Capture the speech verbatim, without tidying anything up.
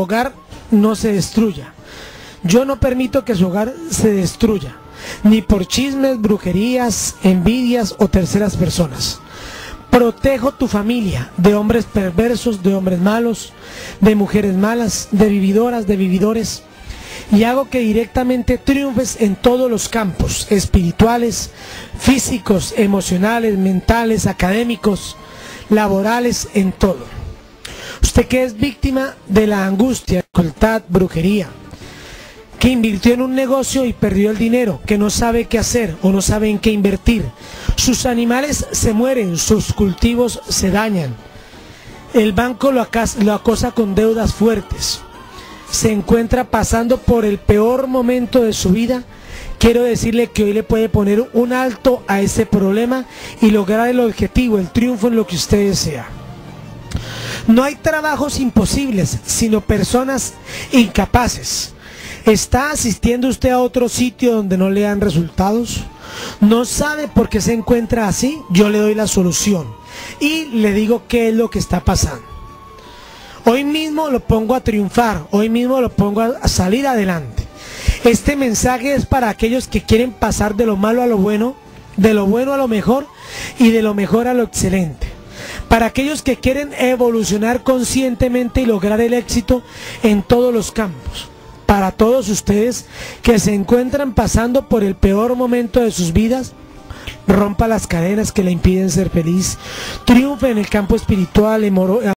hogar no se destruya. Yo no permito que su hogar se destruya, ni por chismes, brujerías, envidias o terceras personas. Protejo tu familia de hombres perversos, de hombres malos, de mujeres malas, de vividoras, de vividores, y hago que directamente triunfes en todos los campos, espirituales, físicos, emocionales, mentales, académicos, laborales, en todo. Usted que es víctima de la angustia, dificultad, brujería, que invirtió en un negocio y perdió el dinero, que no sabe qué hacer o no sabe en qué invertir. Sus animales se mueren, sus cultivos se dañan. El banco lo acosa con deudas fuertes. Se encuentra pasando por el peor momento de su vida. Quiero decirle que hoy le puede poner un alto a ese problema y lograr el objetivo, el triunfo en lo que usted desea. No hay trabajos imposibles, sino personas incapaces. ¿Está asistiendo usted a otro sitio donde no le dan resultados? ¿No sabe por qué se encuentra así? Yo le doy la solución y le digo qué es lo que está pasando. Hoy mismo lo pongo a triunfar, hoy mismo lo pongo a salir adelante. Este mensaje es para aquellos que quieren pasar de lo malo a lo bueno, de lo bueno a lo mejor y de lo mejor a lo excelente. Para aquellos que quieren evolucionar conscientemente y lograr el éxito en todos los campos. Para todos ustedes que se encuentran pasando por el peor momento de sus vidas, rompa las cadenas que le impiden ser feliz, triunfe en el campo espiritual, amoroso.